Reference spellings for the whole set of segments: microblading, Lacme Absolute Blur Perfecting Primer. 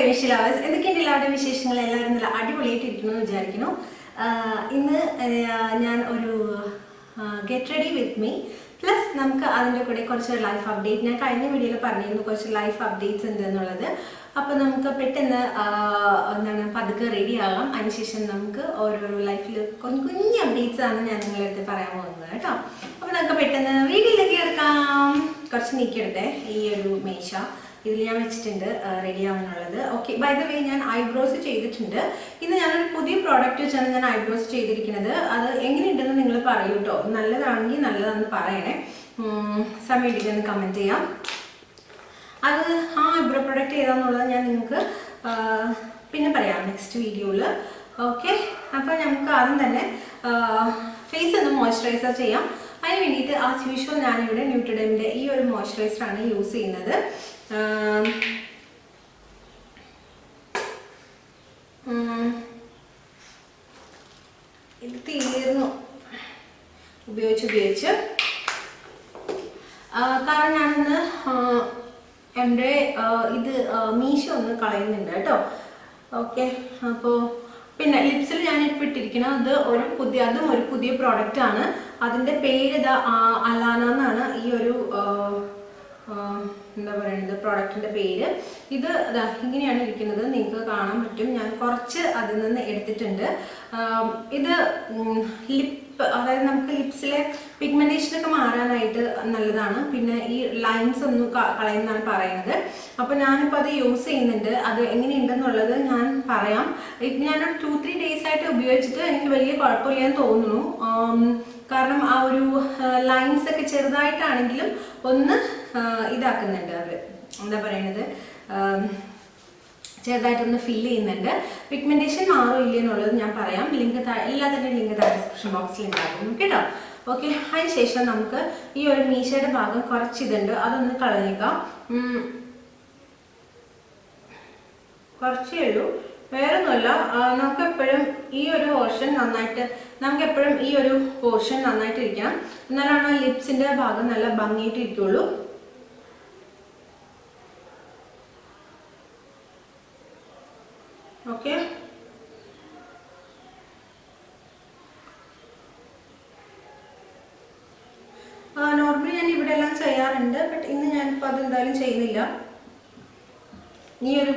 Hi facial lovers, this is the same thing. Get ready with me. Plus, we have a life update. We have a life update. Okay, by the way, I have eyebrows. Okay. Normally I do this here, but I don't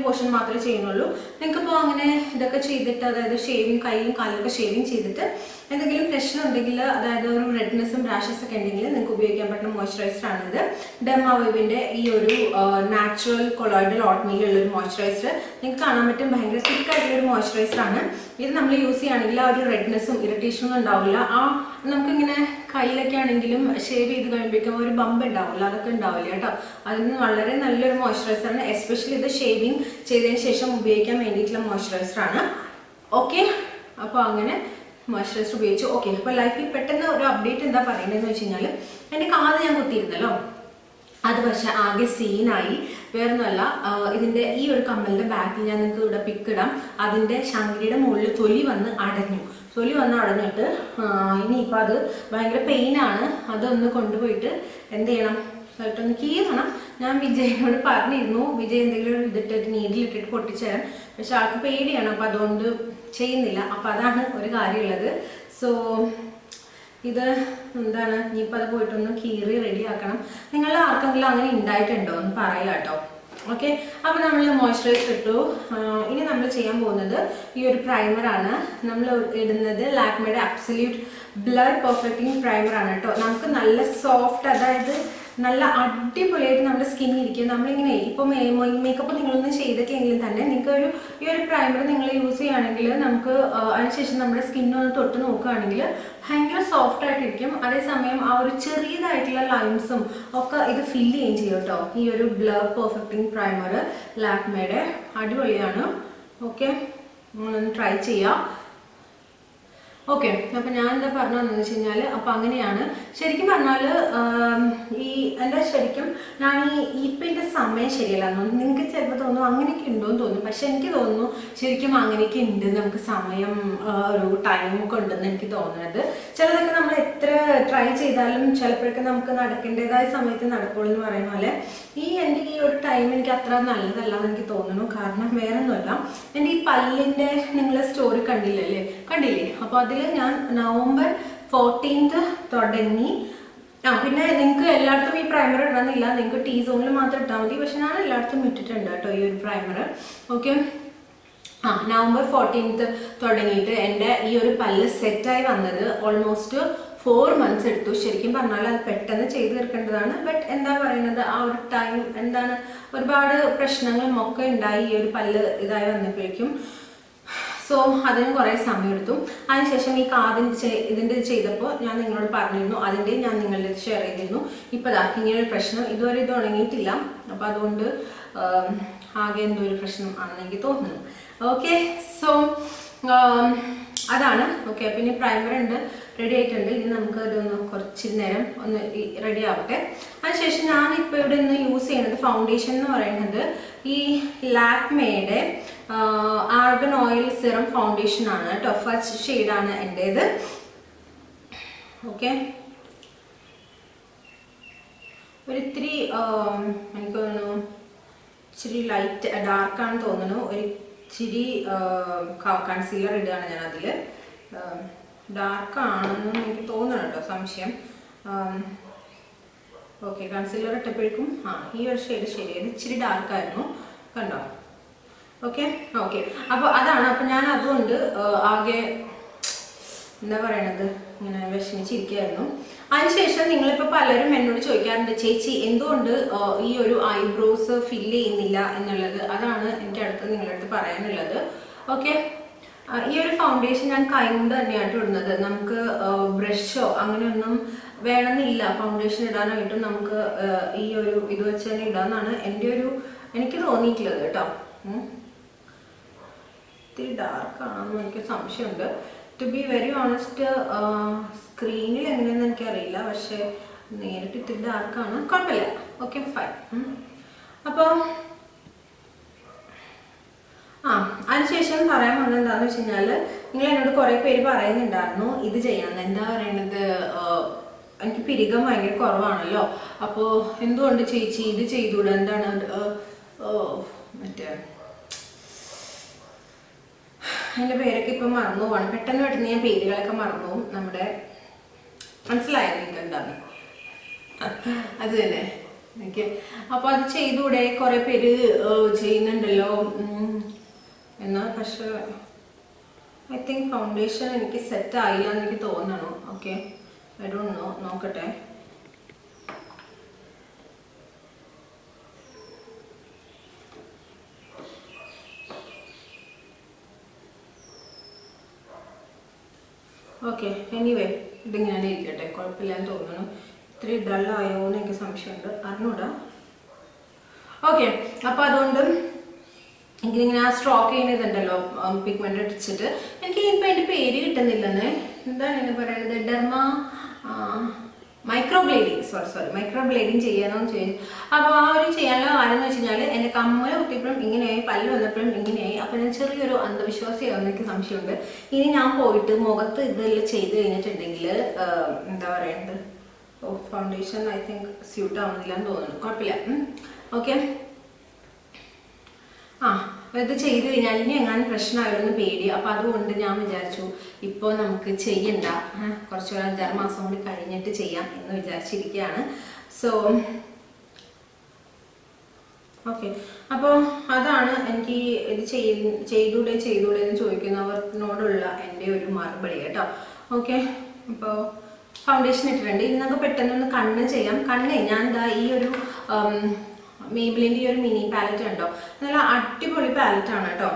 portion matter chain or think upon the cheat that shaving, kind of shaving cheat it, and the game pressure on the gila, the redness and rashes secondly, and could be a moisturized another. Dema window, you natural colloidal oatmeal moisturizer, think canametum behind the thick moisturized runner. If number you see anilla or redness, irritation and dowla, ah, numbing in a kailaka and gilum, shave going to become a bump and dowla and dowla, and another moisturizer, especially the shave. Shaving, moisturizer. Okay, moisturizer. Okay, but life will update in the parade and a car than that's why I scene I where Nala in the ear come the back and could pick it up, other than Shangri Mulu Toli one Adanu. Toli one Adanator, Nipa, Bangra Pain Anna, other than the contributor, and then certain keys. I will show you the needle. So, this is the key. Ready. You are indicted. Okay, now we will moisturize. We will do primer. We will do Lacme Absolute Blur Perfecting Primer. We will soft. నల్ల అడిపోలేట్ നമ്മുടെ skin ഇരിക്കും നമ്മൾ ഇങ്ങനെ ഇപ്പോ makeup നിങ്ങൾ ഒന്നും ചെയ്തിട്ടെങ്കിലും തന്നെ നിങ്ങൾക്ക് ഒരു ഈ ഒരു പ്രൈമർ നിങ്ങൾ യൂസ് ചെയ്യാനാണെങ്കിൽ നമുക്ക് അതിനുശേഷം നമ്മുടെ സ്കിൻ ഒന്ന് തൊട്ട് നോക്കാനാണെങ്കിൽ ഭയങ്കര സോഫ്റ്റ് ആയിട്ട് ഇരിക്കും അതേ സമയം ആ ഒരു ചെറിയതായിട്ടുള്ള ലൈൻസും ഒക്കെ ഇത് ഫിൽ ചെയ്യാൻ ചെയ്യോട്ടോ ഈ ഒരു ബ്ലർ പെർഫെക്റ്റിംഗ് പ്രൈമർ ലാക്മേടെ അടിപൊളിയാണ് ഓക്കേ നിങ്ങൾ ഒന്ന് ട്രൈ ചെയ്യാ. Okay, now I am going to show you how to do this. I am going to show you how to do this. I am going to show you how അങ്ങനെയൊക്കെ ഉണ്ടോന്ന് തോന്നുന്നു. പക്ഷെ എനിക്ക് തോന്നുന്നു ശരിക്കും അങ്ങനെയൊക്കെ ഉണ്ട്, നമുക്ക് സമയം ഒരു ടൈമൊക്കെ ഉണ്ടെന്ന് എനിക്ക് തോന്നുന്നത്. ചിലതൊക്കെ നമ്മൾ എത്ര ട്രൈ ചെയ്താലും ചിലപ്പോഴൊക്കെ നമുക്ക് നടക്കേണ്ടതായ സമയത്ത് നടക്കുള്ളൂ എന്ന് പറയുന്ന പോലെ ഈ എൻ്റെ ഈ ഒരു ടൈം എനിക്ക് അത്ര നല്ലതല്ല എന്ന് എനിക്ക് തോന്നുന്നു. കാരണം വേറെ ഒന്നുമല്ല, എൻ്റെ ഈ പല്ലിൻ്റെ നിങ്ങൾ സ്റ്റോറി കണ്ടില്ലേ? അപ്പോൾ അതിൽ ഞാൻ November 14th തുടങ്ങി. ആ പിന്നെ നിങ്ങൾക്ക് എല്ലായിടത്തും ഈ പ്രൈമർ ഇടണമെന്നില്ല, നിങ്ങൾക്ക് ടീ സോണിൽ മാത്രം ഇട്ടാൽ മതി. പക്ഷെ ഞാൻ എല്ലായിടത്തും ഇട്ടിട്ടുണ്ട് കേട്ടോ ഈ ഒരു പ്രൈമർ. ഓക്കെ, ആ November 14th തുടങ്ങിയിട്ട് എൻ്റെ ഈ ഒരു പല്ല് സെറ്റായി വന്നത് ഓൾമോസ്റ്റ് 4 months എടുത്തു. ശരിക്കും പറഞ്ഞാൽ അത് പെട്ടെന്ന് ചെയ്ത് തീർക്കേണ്ടതാണ്. ബട്ട് എന്താ പറയുന്നത്, ആ ഒരു ടൈം എന്താണ് ഒരുപാട് പ്രശ്നങ്ങളും ഒക്കെ ഉണ്ടായി ഈ ഒരു പല്ല് ഇതായി വന്നപ്പോഴേക്കും. സോ അതിന് കുറേ സമയമെടുത്തു. അതിനുശേഷം ഈ കാതിൻ്റെ ഇതിൻ്റെ ചെയ്തപ്പോൾ ഞാൻ നിങ്ങളോട് പറഞ്ഞിരുന്നു, അതിൻ്റെ ഞാൻ നിങ്ങളുടെ ഷെയർ ചെയ്തിരുന്നു. ഇപ്പോൾ അതാ ഇങ്ങനൊരു പ്രശ്നം, ഇതുവരെ ഇത് ഉണങ്ങിയിട്ടില്ല. അപ്പോൾ അതുകൊണ്ട് ആകെ എന്തോ ഒരു പ്രശ്നം ആണെന്ന് എനിക്ക് തോന്നുന്നു. ഓക്കെ, സോ അതാണ്. ഓക്കെ, പിന്നെ പ്രൈമർ ഉണ്ട്, റെഡി ആയിട്ടുണ്ട്. ഇനി നമുക്ക് ഇതൊന്ന് കുറച്ച് നേരം ഒന്ന് റെഡി ആവട്ടെ. അതിനുശേഷം ഞാനിപ്പോൾ ഇവിടെ ഒന്ന് യൂസ് ചെയ്യുന്നത് ഫൗണ്ടേഷൻ എന്ന് പറയുന്നത് ഈ ലാക്മേയുടെ ആർഗൺ ഓയിൽ സിറം ഫൗണ്ടേഷൻ ആണ് കേട്ടോ. ഫസ്റ്റ് ഷെയ്ഡാണ് എൻ്റേത്. ഓക്കെ, ഒരിത്തിരി എനിക്ക് തോന്നുന്നു ഇച്ചിരി ലൈറ്റ് ഡാർക്കാണ് തോന്നുന്നു. ഒരിച്ചിരി കൺസീലർ ഇടുകയാണ് ഞാൻ അതിൽ. ഡാർക്കാണെന്ന് എനിക്ക് തോന്നണം കേട്ടോ, സംശയം. ഓക്കെ, കൺസീലർ ഇട്ടപ്പോഴേക്കും ആ ഈ ഒരു ഷെയ്ഡ് ശരിയാണ്, ഇച്ചിരി ഡാർക്കായിരുന്നു കണ്ടോ. ഓക്കെ ഓക്കെ, അപ്പോൾ അതാണ്. അപ്പോൾ ഞാൻ അതുകൊണ്ട് ആകെ എന്താ പറയണത്, ഇങ്ങനെ വിഷമിച്ചിരിക്കുകയായിരുന്നു. അതിനുശേഷം നിങ്ങളിപ്പോൾ പലരും എന്നോട് ചോദിക്കാറുണ്ട്, ചേച്ചി എന്തുകൊണ്ട് ഈ ഒരു ഐബ്രോസ് ഫില്ല് ചെയ്യുന്നില്ല എന്നുള്ളത്. അതാണ് എനിക്ക് അടുത്ത് നിങ്ങളുടെ അടുത്ത് പറയാനുള്ളത്. ഓക്കെ, ഈ ഒരു ഫൗണ്ടേഷൻ ഞാൻ കൈകൊണ്ട് തന്നെയായിട്ട് ഇടുന്നത്. നമുക്ക് ബ്രഷോ അങ്ങനെയൊന്നും വേണമെന്നില്ല ഫൗണ്ടേഷൻ ഇടാനായിട്ട്. നമുക്ക് ഈ ഒരു ഇത് വെച്ച് തന്നെ ഇടാമെന്നാണ് എൻ്റെ ഒരു എനിക്ക് തോന്നിയിട്ടുള്ളത് കേട്ടോ. ഇത്തിരി ഡാർക്കാണെന്ന് എനിക്ക് സംശയമുണ്ട്. ടു ബി വെരി ഓണസ്റ്റ്, സ്ക്രീനിൽ എങ്ങനെയെന്ന് എനിക്കറിയില്ല, പക്ഷേ നേരിട്ട് ഇത്തിരി ഡാർക്കാണ്. കുഴപ്പമില്ല, ഓക്കെ ഫൈൻ. അപ്പോൾ ആ അതിനുശേഷം പറയാൻ വന്നത് എന്താണെന്ന് വെച്ച് കഴിഞ്ഞാൽ, നിങ്ങൾ എന്നോട് കുറേ പേര് പറയുന്നുണ്ടായിരുന്നു ഇത് ചെയ്യാൻ. എന്താ പറയണത്, എനിക്ക് പിരികം ഭയങ്കര കുറവാണല്ലോ, അപ്പോൾ എന്തുകൊണ്ട് ചേച്ചി ഇത് ചെയ്തുകൂടെ, എന്താണ് മറ്റേ അതിൻ്റെ പേരൊക്കെ ഇപ്പം മറന്നു പോവാണ്. പെട്ടെന്ന് ഞാൻ പേരുകളൊക്കെ മറന്നു പോവും. നമ്മുടെ മനസ്സിലായ നിങ്ങൾക്ക് എന്താണ് അത് തന്നെ. ഓക്കെ, അപ്പോൾ അത് ചെയ്തുകൂടെ, കുറേ പേര് ചെയ്യുന്നുണ്ടല്ലോ എന്നാൽ. പക്ഷേ ഐ തിങ്ക് ഫൗണ്ടേഷൻ എനിക്ക് സെറ്റ് ആയില്ല എന്നെനിക്ക് തോന്നണു. ഓക്കെ, ഐ ഡോണ്ട് നോ, നോക്കട്ടെ. ഓക്കെ, എനിവേ ഇതിങ്ങനെ ഇരിക്കട്ടെ, കുഴപ്പമില്ലാന്ന് തോന്നുന്നു. ഇത്തിരി ഡള്ളായോ എന്ന് എനിക്ക് സംശയമുണ്ട്, അറിഞ്ഞൂടാ. ഓക്കെ, അപ്പോൾ അതുകൊണ്ട് എനിക്കിങ്ങനെ ആ സ്ട്രോക്ക് ചെയ്യുന്നതുണ്ടല്ലോ പിഗ്മെൻ്റ് അടിച്ചിട്ട്, എനിക്ക് ഇപ്പം എൻ്റെ പേര് കിട്ടുന്നില്ലെന്ന്. എന്താണ് എന്നെ പറയുന്നത്, മൈക്രോബ്ലേഡിങ്, സോറി മൈക്രോബ്ലേഡിങ് ചെയ്യാനോന്ന് ചോദിച്ചു. അപ്പോൾ ആ ഒരു ചെയ്യാനുള്ള കാര്യം എന്ന് വെച്ച് കഴിഞ്ഞാൽ, എൻ്റെ കമ്മൽ കുത്തിയപ്പോഴും ഇങ്ങനെയായി, പല്ല് വന്നപ്പോഴും ഇങ്ങനെയായി. അപ്പോൾ ഞാൻ ചെറിയൊരു അന്ധവിശ്വാസിയാണെന്ന് എനിക്ക് സംശയമുണ്ട്. ഇനി ഞാൻ പോയിട്ട് മുഖത്ത് ഇതെല്ലാം ചെയ്ത് കഴിഞ്ഞിട്ടുണ്ടെങ്കിൽ എന്താ പറയണ്ടത്, oh foundation I think suit ആവുന്നില്ല എന്ന് തോന്നുന്നു. കുഴപ്പമില്ല, ഓക്കെ. ആ ഇത് ചെയ്ത് കഴിഞ്ഞാൽ ഇനി എങ്ങനെ പ്രശ്നമായിരുന്നു പേടി. അപ്പോൾ അതുകൊണ്ട് ഞാൻ വിചാരിച്ചു ഇപ്പോൾ നമുക്ക് ചെയ്യണ്ട, കുറച്ച് 5-6 മാസം കൂടി കഴിഞ്ഞിട്ട് ചെയ്യാം എന്ന് വിചാരിച്ചിരിക്കുകയാണ്. സോ ഓക്കെ, അപ്പോൾ അതാണ് എനിക്ക് ഇത് ചെയ്തൂടെ എന്ന് ചോദിക്കുന്നവരോടുള്ള എൻ്റെ ഒരു മറുപടി കേട്ടോ. ഓക്കെ, അപ്പോൾ ഫൗണ്ടേഷൻ ഇട്ടിട്ടുണ്ട്. ഇനി നമുക്ക് പെട്ടെന്നൊന്ന് കണ്ണ് ചെയ്യാം. കണ്ണ് ഞാൻ എന്താ ഈ ഒരു മെയ്ബിലിൻ്റെ ഈ ഒരു മിനി പാലറ്റ് ഉണ്ടോ, നല്ല അടിപൊളി പാലറ്റാണ് കേട്ടോ,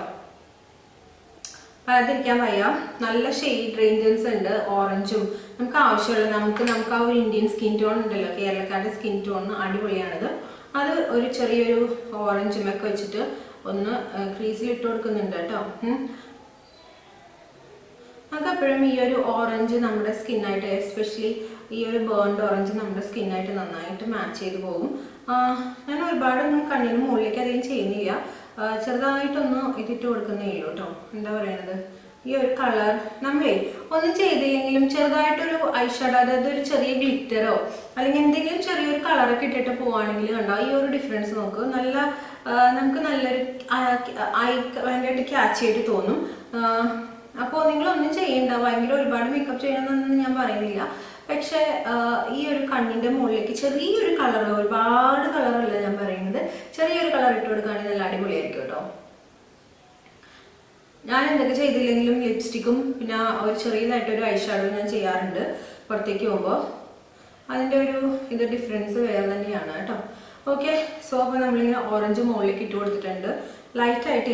പറയാതിരിക്കാൻ വയ്യ. നല്ല ഷെയ്ഡ് റേഞ്ചസ് ഉണ്ട്, ഓറഞ്ചും നമുക്ക് ആവശ്യമുള്ള, നമുക്ക് ആ ഒരു ഇന്ത്യൻ സ്കിൻ ടോൺ ഉണ്ടല്ലോ, കേരളക്കാരുടെ സ്കിൻ ടോണിന് അടിപൊളിയാണിത്. അത് ഒരു ചെറിയൊരു ഓറഞ്ചും ഒക്കെ വെച്ചിട്ട് ഒന്ന് ക്രീസിൽ ഇട്ട് കൊടുക്കുന്നുണ്ട് കേട്ടോ. നമുക്ക് എപ്പോഴും ഈ ഒരു ഓറഞ്ച് നമ്മുടെ സ്കിന്നായിട്ട്, എസ്പെഷ്യലി ഈ ഒരു ബേൺഡ് ഓറഞ്ച് നമ്മുടെ സ്കിന്നായിട്ട് നന്നായിട്ട് മാച്ച് ചെയ്ത് പോകും. ഞാൻ ഒരുപാടൊന്നും കണ്ണിന് മുകളിലേക്ക് അധികം ചെയ്യുന്നില്ല, This color, we will do an eyeshadow, that is a glitter. If you color, you will see difference. We will catch it. I will do lipstick and eyeshadow. I will do the difference. Okay, so we will do orange and light. This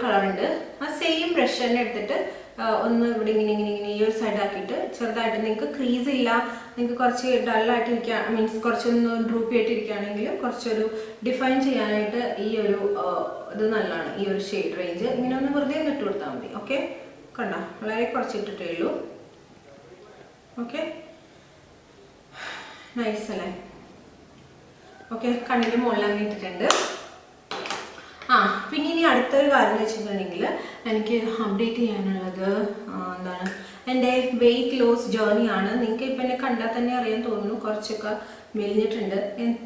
color is same brush. This shade range. Okay? Okay? Nice. Okay, I will update my weight loss journey. I will update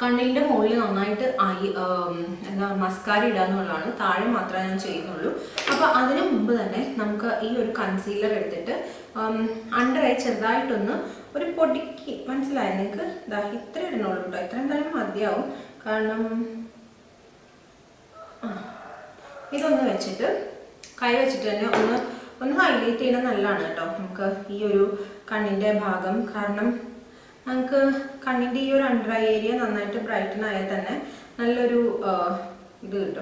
കണ്ണിന്റെ മുകളിൽ നന്നായിട്ട് എന്താ mascara ഇടാനുള്ളാണ് താഴെ മാത്രമേ ഞാൻ ചെയ്യുന്നുള്ളൂ അപ്പോൾ അതിനു മുൻപ് തന്നെ നമുക്ക് ഈ ഒരു കൺസീലർ എടുത്തിട്ട് അണ്ടർ ഐ ചെറുതായിട്ട് ഒന്ന് ഒരു പൊടിക്ക് മനസ്സിലായി നിങ്ങൾക്ക് ദാ ഇത്ര ഇടണുള്ളൂ ട്ടോ ഇത്ര എന്തായാലും മതിയാവും കാരണം ഇതൊന്ന് വെച്ചിട്ട് കൈ വെച്ചിട്ട് തന്നെ ഒന്ന് ഹൈലൈറ്റ് ചെയ്യണം നല്ലതാണ് ട്ടോ നമുക്ക് ഈ ഒരു കണ്ണിന്റെ ഭാഗം കാരണം your under eye area and brighten eye. Look good.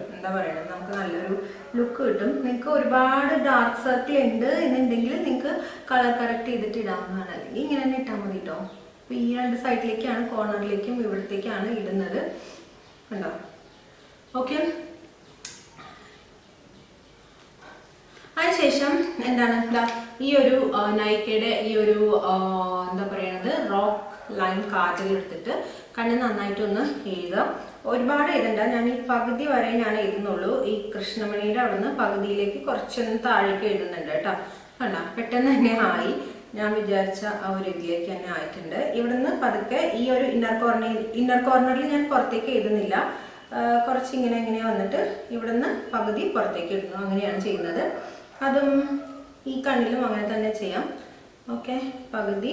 Dark circle and then color correct. Side corner. Okay. Rock line card എടുത്തിട്ട് കണ്ണ് നന്നായിട്ട് ഒന്ന് എഴുതാ ഒരുപാട് എഴുതണ്ട ഞാൻ ഈ പകുതി വരെ ഞാൻ എഴുതുന്നുള്ളൂ ഈ കൃഷ്ണമണിയുടെ അവിടുന്ന് പകുതിയിലേക്ക് കുറച്ചൊന്ന് താഴേക്ക് എഴുതുന്നുണ്ട് ട്ടോ കണ്ടോ പെട്ടെന്ന് തന്നെ ആയി ഞാൻ വിചാരിച്ച ആ ഒരു ഇതിലേക്ക് തന്നെ ആയിട്ടുണ്ട് ഇവിടുന്ന് പതുക്കെ ഈ ഒരു ഇന്നർ കോർണറിൽ ഞാൻ പുറത്തേക്ക് എഴുതുന്നില്ല കുറച്ച് ഇങ്ങനെ വന്നിട്ട് ഇവിടുന്ന് പകുതി പുറത്തേക്ക് എഴുതുന്നു അങ്ങനെയാണ് ചെയ്യുന്നത് അതും ഈ കണ്ണിലും അങ്ങനെ തന്നെ ചെയ്യാം ഓക്കേ പകുതി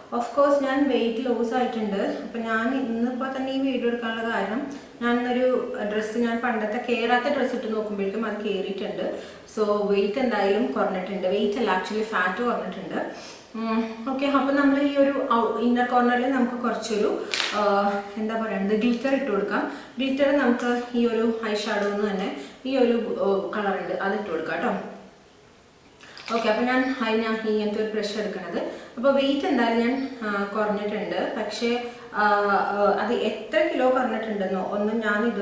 of course, I weight loss. I video dress care. So weight and weight is actually fat. Okay, inner corner glitter eyeshadow color. Okay, I have high pressure. Now, weight and cornet actually, that's 8 kilo cornet. Of course,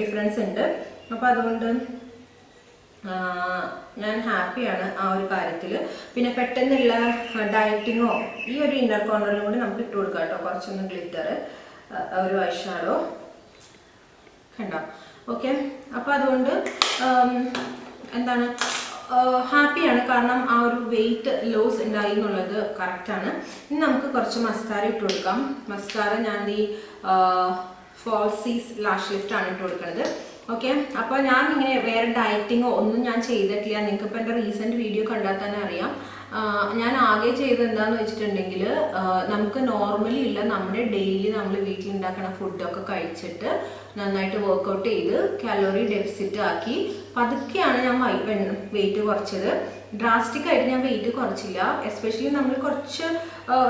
difference in ഞാൻ ഹാപ്പിയാണ് ആ ഒരു കാര്യത്തിൽ. പിന്നെ പെട്ടെന്നുള്ള ഡൈറ്റിങ്ങോ ഈ ഒരു inner കോർണറിലും കൂടി നമുക്ക് ഇട്ട് കൊടുക്കാം കേട്ടോ. കുറച്ചൊന്ന് ഗ്ലിറ്റർ, ഒരു ഐഷാഡോ കണ്ടോ. ഓക്കെ, അപ്പോൾ അതുകൊണ്ട് എന്താണ് ഹാപ്പിയാണ്, കാരണം ആ ഒരു വെയിറ്റ് ലോസ് ഉണ്ടായി എന്നുള്ളത് കറക്റ്റാണ്. ഇനി നമുക്ക് കുറച്ച് മസ്കാര ഇട്ട് കൊടുക്കാം. മസ്കാര ഞാൻ ഈ ഫോൾസീസ് ലാഷ് ലിഫ്റ്റാണ് ഇട്ട് കൊടുക്കുന്നത്. ഓക്കെ, അപ്പോൾ ഞാൻ ഇങ്ങനെ വേറെ ഡയറ്റിങ്ങോ ഒന്നും ഞാൻ ചെയ്തിട്ടില്ല. നിങ്ങൾക്കിപ്പോൾ എൻ്റെ റീസെൻറ്റ് വീഡിയോ കണ്ടാൽ തന്നെ അറിയാം. ഞാൻ ആകെ ചെയ്തത് എന്താണെന്ന് വെച്ചിട്ടുണ്ടെങ്കിൽ, നമുക്ക് നോർമലി ഇല്ല നമ്മുടെ ഡെയിലി നമ്മൾ വീട്ടിലുണ്ടാക്കുന്ന ഫുഡൊക്കെ കഴിച്ചിട്ട് നന്നായിട്ട് വർക്കൗട്ട് ചെയ്ത് കാലോറി ഡെഫിസിറ്റ് ആക്കി പതുക്കെയാണ് ഞാൻ വെയിറ്റ് കുറച്ചത്. ഡ്രാസ്റ്റിക്കായിട്ട് ഞാൻ വെയിറ്റ് കുറച്ചില്ല. എസ്പെഷ്യലി നമ്മൾ കുറച്ച്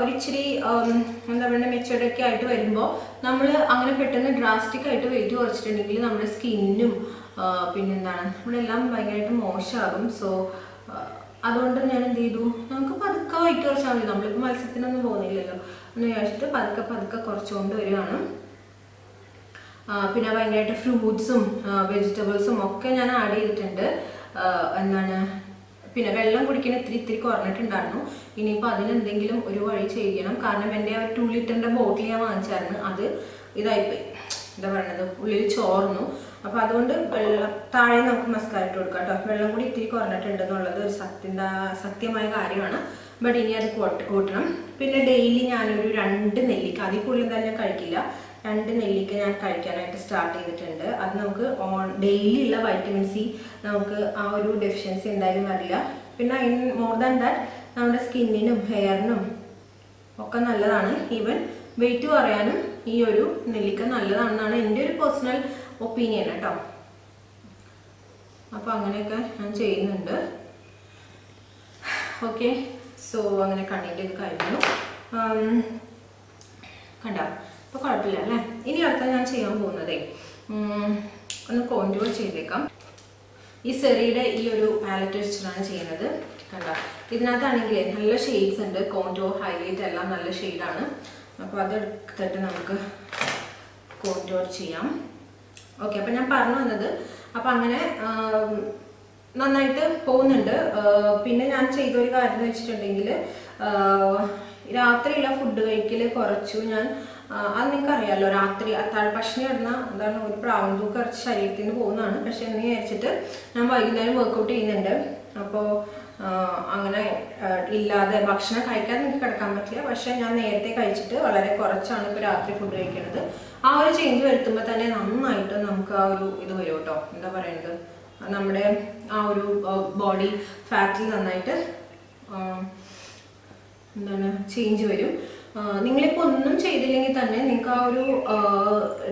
ഒരിച്ചിരി എന്താ പറയുക മെച്ചുവർഡൊക്കെ ആയിട്ട് വരുമ്പോൾ നമ്മൾ അങ്ങനെ പെട്ടെന്ന് ഡ്രാസ്റ്റിക്കായിട്ട് വെയിറ്റ് കുറച്ചിട്ടുണ്ടെങ്കിൽ നമ്മുടെ സ്കിന്നും പിന്നെന്താണ് നമ്മുടെ എല്ലാം ഭയങ്കരമായിട്ട് മോശമാകും. സോ അതുകൊണ്ട് ഞാൻ എന്ത് ചെയ്തു, നമുക്ക് പതുക്കെ വെയിറ്റ് കുറച്ചാൽ മതി. നമ്മളിപ്പോൾ മത്സരത്തിനൊന്നും പോകുന്നില്ലല്ലോ എന്ന് വിചാരിച്ചിട്ട് പതുക്കെ പതുക്കെ കുറച്ചുകൊണ്ട് വരികയാണ്. പിന്നെ ഭയങ്കരമായിട്ട് ഫ്രൂട്ട്സും വെജിറ്റബിൾസും ഒക്കെ ഞാൻ ആഡ് ചെയ്തിട്ടുണ്ട്. എന്താണ് പിന്നെ വെള്ളം കുടിക്കുന്ന ഇത്തിരി ഇത്തിരി കുറഞ്ഞിട്ടുണ്ടായിരുന്നു. ഇനിയിപ്പോൾ അതിനെന്തെങ്കിലും ഒരു വഴി ചെയ്യണം. കാരണം എൻ്റെ ആ 2 ലിറ്ററിൻ്റെ ബോട്ടിൽ ഞാൻ വാങ്ങിച്ചായിരുന്നു, അത് ഇതായിപ്പോയി, എന്താ പറയണത്, ഉള്ളിൽ ചോർന്നു. അപ്പോൾ അതുകൊണ്ട് വെള്ളം താഴെ നമുക്ക് മസ്കാര ഇട്ട് കൊടുക്കാം കേട്ടോ. വെള്ളം കൂടി ഇത്തിരി കുറഞ്ഞിട്ടുണ്ടെന്നുള്ളത് ഒരു സത്യമായ കാര്യമാണ്. ബട്ട് ഇനി അത് കൂട്ടണം. പിന്നെ ഡെയിലി ഞാനൊരു 2 നെല്ലിക്ക, അതിൽ കൂടുതൽ തന്നെ ഞാൻ കഴിക്കില്ല, 2 നെല്ലിക്ക ഞാൻ കഴിക്കാനായിട്ട് സ്റ്റാർട്ട് ചെയ്തിട്ടുണ്ട്. അത് നമുക്ക് ഡെയിലി ഉള്ള വൈറ്റമിൻ സി നമുക്ക് ആ ഒരു ഡെഫിഷ്യൻസി എന്തായാലും വരില്ല. പിന്നെ മോർ ദാൻ ദാറ്റ് നമ്മുടെ സ്കിന്നിനും ഹെയറിനും ഒക്കെ നല്ലതാണ്. ഈവൻ വെയിറ്റ് കുറയാനും ഈ ഒരു നെല്ലിക്ക നല്ലതാണെന്നാണ് എൻ്റെ ഒരു പേഴ്സണൽ ഒപ്പീനിയൻ കേട്ടോ. അപ്പോൾ അങ്ങനെയൊക്കെ ഞാൻ ചെയ്യുന്നുണ്ട്. ഓക്കെ, സോ അങ്ങനെ കണ്ണിൻ്റെ ഇത് കഴിഞ്ഞു കണ്ട, അപ്പോൾ കുഴപ്പമില്ല അല്ലേ. ഇനി അടുത്ത ഞാൻ ചെയ്യാൻ പോകുന്നതേ ഒന്ന് കോണ്ടൂർ ചെയ്തേക്കാം. ഈ സെറിയുടെ ഈ ഒരു പാലറ്റ് വെച്ചിട്ടാണ് ചെയ്യുന്നത് കണ്ട. ഇതിനകത്താണെങ്കിൽ നല്ല ഷെയ്ഡ്സ് ഉണ്ട്. കോണ്ടൂർ, ഹൈലൈറ്റ് എല്ലാം നല്ല ഷെയ്ഡാണ്. അപ്പോൾ അതെടുത്തിട്ട് നമുക്ക് കോണ്ടൂർ ചെയ്യാം. ഓക്കെ, അപ്പം ഞാൻ പറഞ്ഞു വന്നത് അപ്പം അങ്ങനെ നന്നായിട്ട് പോകുന്നുണ്ട്. പിന്നെ ഞാൻ ചെയ്തൊരു കാര്യം എന്ന് വെച്ചിട്ടുണ്ടെങ്കിൽ, രാത്രിയുള്ള ഫുഡ് കഴിക്കൽ കുറച്ചു ഞാൻ. അത് നിങ്ങൾക്കറിയാമല്ലോ, രാത്രി അത്താഴ ഭക്ഷണം ഇടുന്ന എന്താണ് ഒരു പ്രാവൻ തൂക്ക് കുറച്ച് ശരീരത്തിന് പോകുന്നതാണ്. പക്ഷെ എന്ന് വിചാരിച്ചിട്ട് ഞാൻ വൈകുന്നേരം വർക്കൗട്ട് ചെയ്യുന്നുണ്ട്. അപ്പോൾ അങ്ങനെ ഇല്ലാതെ ഭക്ഷണം കഴിക്കാൻ എനിക്ക് കിടക്കാൻ പറ്റില്ല. പക്ഷേ ഞാൻ നേരത്തെ കഴിച്ചിട്ട് വളരെ കുറച്ചാണ് ഇപ്പോൾ രാത്രി ഫുഡ് കഴിക്കുന്നത്. ആ ഒരു ചേഞ്ച് വരുത്തുമ്പോൾ തന്നെ നന്നായിട്ട് നമുക്ക് ആ ഒരു ഇത് വരും കേട്ടോ. എന്താ പറയുന്നത്, നമ്മുടെ ആ ഒരു ബോഡി ഫാറ്റിൽ നന്നായിട്ട് എന്താണ് ചേഞ്ച് വരും. നിങ്ങളിപ്പോൾ ഒന്നും ചെയ്തില്ലെങ്കിൽ തന്നെ നിങ്ങൾക്ക് ആ ഒരു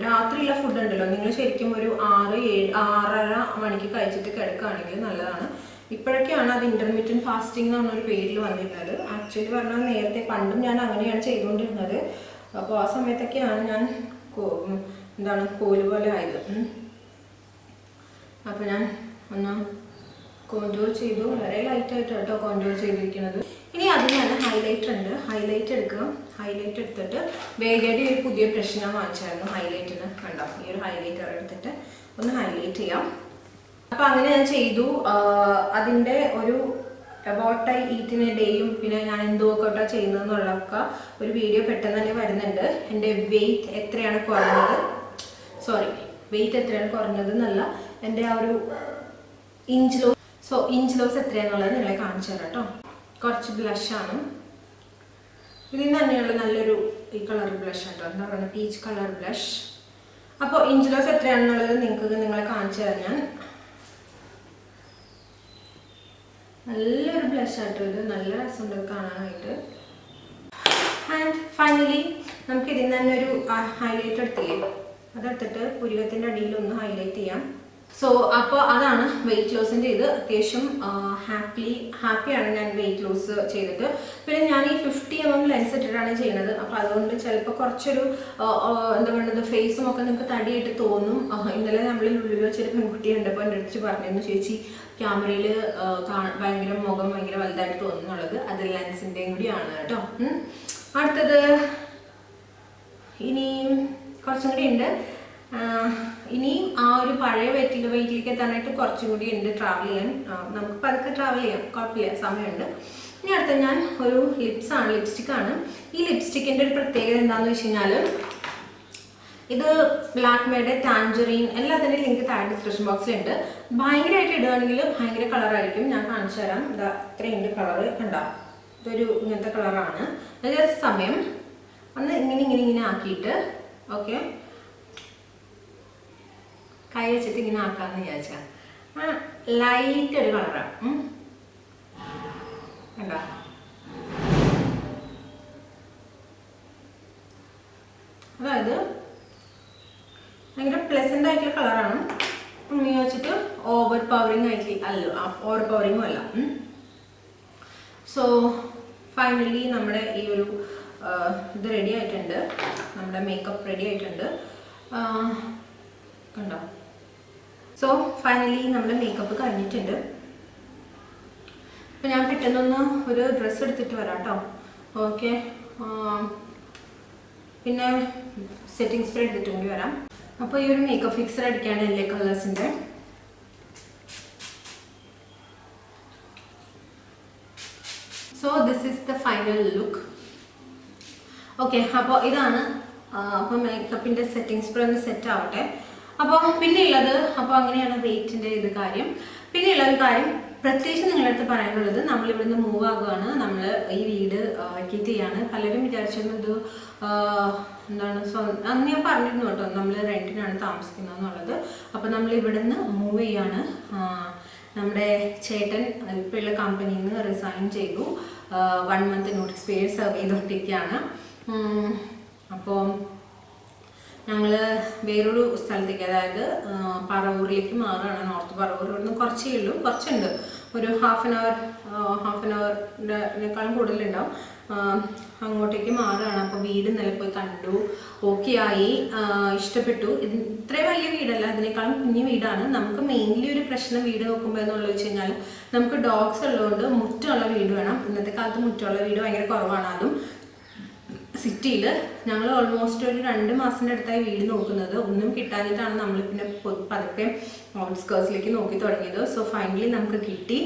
രാത്രിയുള്ള ഫുഡ് ഉണ്ടല്ലോ, നിങ്ങൾ ശരിക്കും ഒരു 6-7, 6:30 മണിക്ക് കഴിച്ചിട്ട് കിടക്കുകയാണെങ്കിൽ നല്ലതാണ്. ഇപ്പോഴൊക്കെയാണ് അത് ഇൻ്റർമീഡിയറ്റ് ഫാസ്റ്റിംഗ് എന്ന് പറഞ്ഞൊരു പേരിൽ വന്നിരുന്നത്. ആക്ച്വലി പറഞ്ഞാൽ നേരത്തെ പണ്ടും ഞാൻ അങ്ങനെയാണ് ചെയ്തുകൊണ്ടിരുന്നത്. അപ്പോൾ ആ സമയത്തൊക്കെയാണ് ഞാൻ എന്താണ് കോല് പോലെ ആയത്. അപ്പോൾ ഞാൻ ഒന്ന് കോണ്ടൂർ ചെയ്തു, വളരെ ലൈറ്റായിട്ട് കേട്ടോ കോണ്ടൂർ ചെയ്തിരിക്കുന്നത്. ഇനി അതിന് തന്നെ ഹൈലൈറ്റർ ഉണ്ട്. ഹൈലൈറ്റ് എടുക്കുക. ഹൈലൈറ്റ് എടുത്തിട്ട് വേഗയുടെ ഒരു പുതിയ ബ്രഷ് ഞാൻ വാങ്ങിച്ചായിരുന്നു ഹൈലൈറ്റിന് കണ്ടോ. ഈ ഒരു ഹൈലൈറ്റർ എടുത്തിട്ട് ഒന്ന് ഹൈലൈറ്റ് ചെയ്യാം. അപ്പോൾ അങ്ങനെ ഞാൻ ചെയ്തു. അതിൻ്റെ ഒരു അബൌട്ട് ഐ ഈറ്റിന് ഡേയും പിന്നെ ഞാൻ എന്ത് വർക്കൗട്ടാണ് ചെയ്യുന്നതെന്നുള്ളതൊക്കെ ഒരു വീഡിയോ പെട്ടെന്ന് തന്നെ വരുന്നുണ്ട്. എൻ്റെ വെയിറ്റ് എത്രയാണ് കുറഞ്ഞത്, സോറി വെയിറ്റ് എത്രയാണ് കുറഞ്ഞത് എന്നല്ല, എൻ്റെ ആ ഒരു inch loss, so inch loss എത്രയാണെന്നുള്ളത് നിങ്ങളെ കാണിച്ചു തരാം കേട്ടോ. കുറച്ച് ബ്ലഷാണ് ഇതിൽ നിന്ന് തന്നെയുള്ള നല്ലൊരു ഈ കളർ ബ്ലഷ് കേട്ടോ, എന്താ പറയുക പീച്ച് കളർ ബ്ലഷ്. അപ്പോൾ ഇഞ്ച് ലോസ് എത്രയാണെന്നുള്ളത് നിങ്ങളെ കാണിച്ചു തരാം ഞാൻ. നല്ലൊരു ബ്ലഷാട്ടോ ഇത്, നല്ല രസമുണ്ട് കാണാനായിട്ട്. ആൻഡ് ഫൈനലി നമുക്ക് ഇതിൽ നിന്ന് തന്നെ ഒരു ഹൈലൈറ്റ് എടുത്തില്ലേ, അതെടുത്തിട്ട് പുരികത്തിൻ്റെ അടിയിലൊന്ന് ഹൈലൈറ്റ് ചെയ്യാം. സോ അപ്പോൾ അതാണ് വെയിറ്റ് ലോസിൻ്റെ ഇത്. അത്യാവശ്യം ഹാപ്പിയാണ് ഞാൻ വെയിറ്റ് ലോസ് ചെയ്തിട്ട്. പിന്നെ ഞാൻ ഈ 50mm ലെൻസ് ഇട്ടിട്ടാണ് ചെയ്യുന്നത്. അപ്പോൾ അതുകൊണ്ട് ചിലപ്പോൾ കുറച്ചൊരു എന്താ പറയുക ഫേസും ഒക്കെ നിങ്ങൾക്ക് തടിയായിട്ട് തോന്നും. ഇന്നലെ നമ്മളിൽ ഉള്ളിൽ വെച്ചൊരു പെൺകുട്ടി ഉണ്ടപ്പോൾ എൻ്റെ അടുത്ത് പറഞ്ഞിരുന്നു, ചേച്ചി ക്യാമറയിൽ ഭയങ്കര മുഖം ഭയങ്കര വലുതായിട്ട് തോന്നുന്നുള്ളത് അത് ലെൻസിൻ്റെയും കൂടിയാണ് കേട്ടോ. അടുത്തത് ഇനിയും കുറച്ചും കൂടി ഉണ്ട്. ഇനിയും ആ ഒരു പഴയ വെയിറ്റിലേക്ക് എത്താനായിട്ട് കുറച്ചും കൂടി ഉണ്ട് ട്രാവൽ ചെയ്യാൻ. നമുക്ക് പതുക്കെ ട്രാവൽ ചെയ്യാം, കുഴപ്പമില്ല, സമയമുണ്ട്. ഇനി അടുത്ത ഞാൻ ഒരു ലിപ്സ്റ്റിക്കാണ്. ഈ ലിപ്സ്റ്റിക്കിൻ്റെ ഒരു പ്രത്യേകത എന്താണെന്ന് വെച്ച് കഴിഞ്ഞാൽ ഇത് ലാക്മേയുടെ ടാൻജറിൻ എല്ലാത്തിൻ്റെ ലിങ്ക് താഴെ ഡിസ്ക്രിപ്ഷൻ ബോക്സിലുണ്ട്. ഭയങ്കരമായിട്ട് ഇടുകയാണെങ്കിൽ ഭയങ്കര കളറായിരിക്കും. ഞാൻ കാണിച്ചു തരാം. ഇതാ ഇത്രയുണ്ട് കളറ്, ഉണ്ടാവും. ഇതൊരു ഇങ്ങനത്തെ കളറാണ്. ജസ്റ്റ് സമയം ഒന്ന് ഇങ്ങനെ ഇങ്ങനെ ഇങ്ങനെ ആക്കിയിട്ട് ഓക്കെ കൈ വെച്ചിട്ട് ഇങ്ങനെ ആക്കാമെന്ന് വിചാരിച്ചാൽ ആ ലൈറ്റ് ഒരു കളറാണ്. കണ്ടോ അതായത് ഭയങ്കര പ്ലസൻ്റ് ആയിട്ടുള്ള കളറാണ്. ഇങ്ങനെ വെച്ചിട്ട് ഓവർ പവറിങ് ആയിട്ട് അല്ല, ഓവർ പവറിങ്ങും അല്ല. സോ ഫൈനലി നമ്മുടെ ഈ ഒരു ഇത് റെഡി ആയിട്ടുണ്ട്. നമ്മുടെ മേക്കപ്പ് റെഡി ആയിട്ടുണ്ട്, കണ്ടോ. സോ ഫൈനലി നമ്മുടെ മേക്കപ്പ് കഴിഞ്ഞിട്ടുണ്ട്. അപ്പം ഞാൻ പെട്ടെന്നൊന്ന് ഒരു ഡ്രസ്സ് എടുത്തിട്ട് വരാം കേട്ടോ. ഓക്കെ, പിന്നെ സെറ്റിംഗ് സ്പ്രേ എടുത്തിട്ട് കൂടി വരാം. അപ്പോൾ ഈ ഒരു മേക്കപ്പ് ഫിക്സർ അടിക്കുകയാണ് എല്ലാ കളേഴ്സിൻ്റെ. So this is the final look. Okay, അപ്പോൾ ഇതാണ്. അപ്പോൾ മേക്കപ്പിൻ്റെ സെറ്റിംഗ് സ്പ്രേ ഒന്ന് സെറ്റ് ആവട്ടെ. അപ്പോൾ പിന്നെയുള്ളത്, അപ്പോൾ അങ്ങനെയാണ് വെയിറ്റിൻ്റെ ഇത് കാര്യം. പിന്നെയുള്ളൊരു കാര്യം പ്രത്യേകിച്ച് നിങ്ങളുടെ അടുത്ത് പറയാനുള്ളത്, നമ്മളിവിടുന്ന് മൂവ് ആകുകയാണ്, നമ്മൾ ഈ വീട് വെക്കേറ്റ് ചെയ്യാണ്. പലരും വിചാരിച്ചിരുന്നു ഇത് എന്താണ് അന്ന് ഞാൻ പറഞ്ഞിരുന്നു കേട്ടോ, നമ്മൾ റെൻറ്റിനാണ് താമസിക്കുന്നത് എന്നുള്ളത്. അപ്പോൾ നമ്മളിവിടുന്ന് മൂവ് ചെയ്യാണ്. നമ്മുടെ ചേട്ടൻ ഇപ്പോഴുള്ള കമ്പനിയിൽ നിന്ന് റിസൈൻ ചെയ്തു. 1 month നോട്ടീസ് പീരീഡ് സെർവ് ചെയ്തുകൊണ്ടിരിക്കുകയാണ്. അപ്പോൾ ഞങ്ങൾ വേറൊരു സ്ഥലത്തേക്ക്, അതായത് പറവൂരിലേക്ക് മാറുകയാണ്. നോർത്ത് പറവൂർ ഇവിടുന്ന് കുറച്ചേ ഉള്ളൂ, കുറച്ചുണ്ട്, ഒരു ഹാഫ് ആൻ അവറിനേക്കാളും കൂടുതലുണ്ടാവും. അങ്ങോട്ടേക്ക് മാറുകയാണ്. അപ്പോൾ വീട് ഇന്നലെ പോയി കണ്ടു, ഓക്കെ ആയി, ഇഷ്ടപ്പെട്ടു. ഇത്രയും വലിയ വീടല്ല, അതിനേക്കാളും കുഞ്ഞു വീടാണ്. നമുക്ക് മെയിൻലി ഒരു പ്രശ്നം വീട് നോക്കുമ്പോൾ എന്നുള്ളത് വെച്ച് കഴിഞ്ഞാൽ, നമുക്ക് ഡോഗ്സ് ഉള്ളതുകൊണ്ട് മുറ്റമുള്ള വീട് വേണം. ഇന്നത്തെ കാലത്ത് മുറ്റമുള്ള വീട് ഭയങ്കര കുറവാണ്, അതും സിറ്റിയിൽ. ഞങ്ങൾ ഓൾമോസ്റ്റ് ഒരു 2 മാസത്തിൻ്റെ അടുത്തായി വീട് നോക്കുന്നത്, ഒന്നും കിട്ടാഞ്ഞിട്ടാണ് നമ്മൾ പിന്നെ പതുക്കെ ഔട്ട്സ്കേർട്സിലേക്ക് നോക്കി തുടങ്ങിയത്. സോ ഫൈനലി നമുക്ക് കിട്ടി.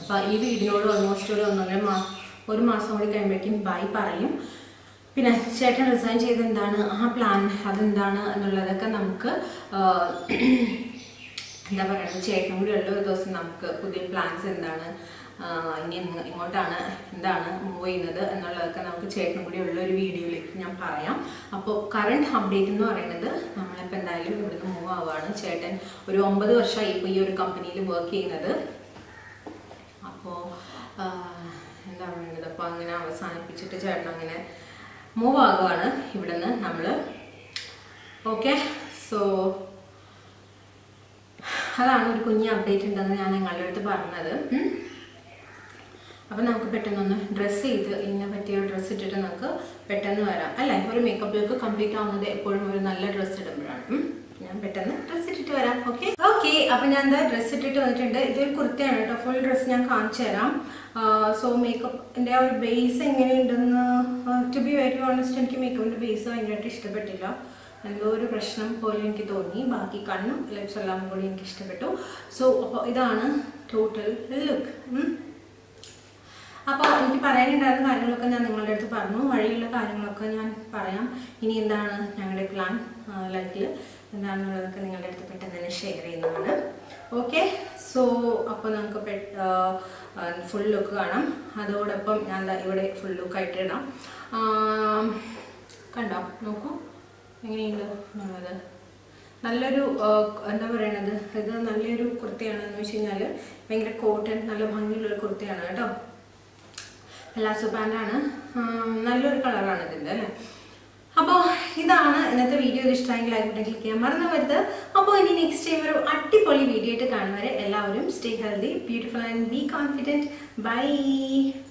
അപ്പോൾ ഈ വീടിനോട് ഓൾമോസ്റ്റ് ഒരു 1 മാസം കൂടി കഴിയുമ്പോഴേക്കും ബൈ പറയും. പിന്നെ ചേട്ടൻ റിസൈൻ ചെയ്തെന്താണ് ആ പ്ലാൻ, അതെന്താണ് എന്നുള്ളതൊക്കെ നമുക്ക് എന്താ പറയുക, ചേട്ടനും കൂടി ഉള്ള ഒരു ദിവസം നമുക്ക് പുതിയ പ്ലാൻസ് എന്താണ്, ഇനി ഇങ്ങോട്ടാണ് എന്താണ് മൂവ് ചെയ്യുന്നത് എന്നുള്ളതൊക്കെ നമുക്ക് ചേട്ടനും കൂടി ഉള്ള ഒരു വീഡിയോയിലേക്ക് ഞാൻ പറയാം. അപ്പോൾ കറണ്ട് അപ്ഡേറ്റ് എന്ന് പറയുന്നത്, നമ്മളിപ്പോൾ എന്തായാലും ഇവിടുന്ന് മൂവ് ആവുകയാണ്. ചേട്ടൻ ഒരു 9 വർഷമായി ഇപ്പോൾ ഈ ഒരു കമ്പനിയിൽ വർക്ക് ചെയ്യുന്നത്. അപ്പോൾ എന്താ പറയുന്നത്, അപ്പോൾ അങ്ങനെ അവസാനിപ്പിച്ചിട്ട് ചേട്ടൻ അങ്ങനെ മൂവ് ആവുകയാണ് ഇവിടുന്ന് നമ്മൾ. ഓക്കെ, സോ അതാണ് ഒരു കുഞ്ഞ് അപ്ഡേറ്റ് ഉണ്ടെന്ന് ഞാൻ നിങ്ങളുടെ അടുത്ത് പറഞ്ഞത്. അപ്പം നമുക്ക് പെട്ടെന്നൊന്ന് ഡ്രസ്സ് ചെയ്ത്, ഇതിനെ പറ്റിയ ഡ്രസ്സ് ഇട്ടിട്ട് നമുക്ക് പെട്ടെന്ന് വരാം അല്ലേ. ഒരു മേക്കപ്പ് ലുക്ക് കംപ്ലീറ്റ് ആവുന്നത് എപ്പോഴും ഒരു നല്ല ഡ്രസ്സ് ഇടുമ്പോഴാണ്. ഞാൻ പെട്ടെന്ന് ഡ്രസ്സ് ഇട്ടിട്ട് വരാം. ഓക്കെ ഓക്കെ അപ്പം ഞാൻ എന്താ ഡ്രസ്സ് ഇട്ടിട്ട് വന്നിട്ടുണ്ട്. ഇതൊരു കുർത്തിയാണ് കേട്ടോ. ഫുൾ ഡ്രസ്സ് ഞാൻ കാണിച്ചു തരാം. സോ മേക്കപ്പിൻ്റെ ആ ഒരു ബേസ് എങ്ങനെയുണ്ടെന്ന്, ടു ബി വെരി ഓണസ്റ്റ്, എനിക്ക് മേക്കപ്പിൻ്റെ ബേസ് ഭയങ്കരമായിട്ട് ഇഷ്ടപ്പെട്ടില്ല. എന്തോ ഒരു പ്രശ്നം പോലെ എനിക്ക് തോന്നി. ബാക്കി കണ്ണും ലൈഫ് എല്ലാം കൂടി എനിക്ക് ഇഷ്ടപ്പെട്ടു. സോ അപ്പോൾ ഇതാണ് ടോട്ടൽ ലുക്ക്. അപ്പോൾ എനിക്ക് പറയാനുണ്ടായിരുന്ന കാര്യങ്ങളൊക്കെ ഞാൻ നിങ്ങളുടെ അടുത്ത് പറഞ്ഞു. വഴിയുള്ള കാര്യങ്ങളൊക്കെ ഞാൻ പറയാം. ഇനി എന്താണ് ഞങ്ങളുടെ പ്ലാൻ ലൈഫിൽ എന്താണെന്നുള്ളതൊക്കെ നിങ്ങളുടെ അടുത്ത് പെട്ടെന്ന് തന്നെ ഷെയർ ചെയ്യുന്നതാണ്. ഓക്കെ, സോ അപ്പോൾ നമുക്ക് ഫുൾ ലുക്ക് കാണാം. അതോടൊപ്പം ഞാൻ ഇവിടെ ഫുൾ ലുക്കായിട്ട് ഇടാം. കണ്ടോ, നോക്കൂ എങ്ങനെയുണ്ട് എന്നുള്ളത്. നല്ലൊരു എന്താ പറയണത്, ഇത് നല്ലൊരു കുർത്തിയാണെന്ന് വെച്ച് കഴിഞ്ഞാൽ ഭയങ്കര കോട്ടൺ, നല്ല ഭംഗിയുള്ളൊരു കുർത്തിയാണ് കേട്ടോ. പലാസോ പാൻ്റാണ്, നല്ലൊരു കളറാണ് ഇതിൻ്റെ അല്ലേ. അപ്പോൾ ഇതാണ് ഇന്നത്തെ വീഡിയോ. ഇഷ്ടമെങ്കിൽ ലൈക്ക് ബട്ടൺ ക്ലിക്ക് ചെയ്യാൻ മറന്നു വരുത്. അപ്പോൾ ഇനി നെക്സ്റ്റ് ടൈം ഒരു അടിപൊളി വീഡിയോ ആയിട്ട് കാണുന്നവരെ എല്ലാവരും stay healthy, beautiful and be confident. By.